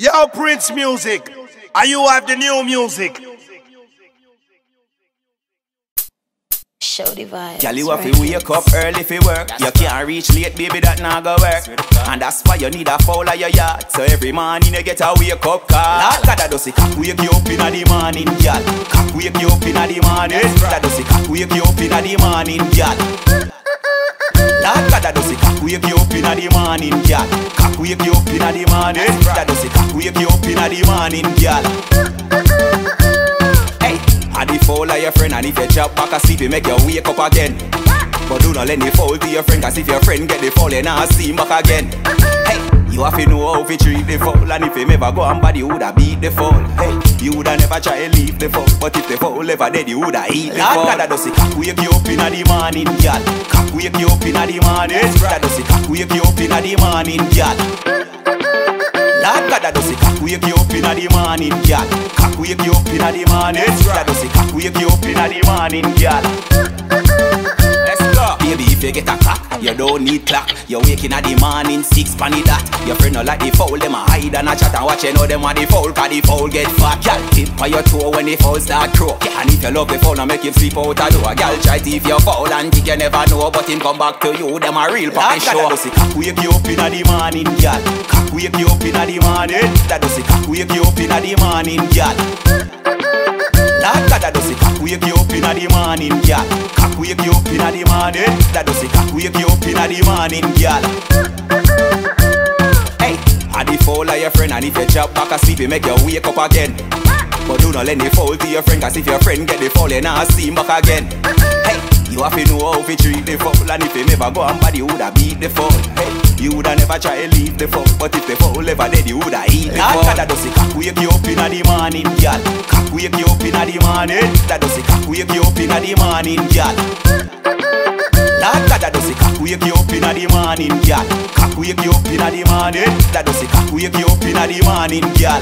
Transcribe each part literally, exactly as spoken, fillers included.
Yo, Prince Music, are you have the new music? Show the vibes. Girl, you have to wake up early for work. You can't reach late, baby, that nah go work. And that's why you need a foul of your yard. So every morning you get a wake up call. Lord God, that does it, cock wake you up in the morning, girl. Cock wake you up in the morning. That does it, cock wake you up in the morning, girl. Lord God, that does it, cock wake you up in the morning, girl. Cock wake you up in the morning. That does it, cock wake you up in the morning, girl. And the foul of your friend, and if you chop back asleep, you make you wake up again. But do not let the foul be your friend, cause if your friend get the foul, you not see him back again. Hey, you have to know how to treat the foul, and if you never go and bad, you woulda beat the foul. Hey, you woulda never try to leave the foul, but if the foul ever dead, you woulda eat the foul. That does it, cock wake you up in the morning, girl. Cock wake you up in the morning. That does it, cock wake you up in the morning, girl. Lord God, that does it, cock wake you up in the morning, girl. Cock wake you up in the morning. That does it, cock wake you up in the morning, girl. Let's go. Baby, if you get a cock, you don't need clock. You wake in the morning, six panny that. Your friend no like the foul, them a hide and a chat and watch. You know them want the foul, cause the foul get fat. Girl, tip on your toe when the foul start crow. And if you love the foul, no make him sleep out a door. Girl, try to if you foul and think you never know, but him come back to you, them a real fucking show. Lord God, that does it, cock wake you up in the morning, girl. Cock wake you up in the morning, that does it, cock wake you up in the morning, girl. Lord God, that does it, cock wake you up in the morning, girl. Cock wake you up in the morning, that does it, cock wake you up in the morning, girl. Hey, and the foul of your friend, and if you chop back asleep, you make you wake up again. But do not let the foul be your friend, cause if your friend get the foul, you not see him back again. Hey, you have to know how to treat the foul, and if you never go and bad, you woulda beat the foul. Hey, you woulda never try to leave the foul, but if the foul ever dead, you woulda eat the foul. That does it, cock wake you up in the morning, girl. Cock wake you up in the morning. That does it, cock wake you up in the morning, girl. That does it, cock wake you up in the morning, girl. Cock wake you up in the morning. That does it, cock wake you up in the morning, girl.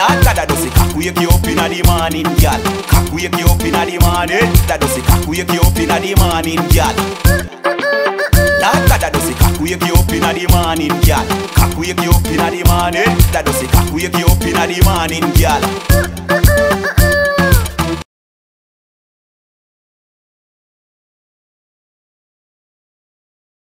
That does it, cock wake you up in the morning, girl. Cock wake you up in the morning. That does it, cock wake you up in the morning, girl. That does it, cock wake you up in the morning, girl. Cock wake you up in the morning. That does it, cock wake you up in the morning, girl.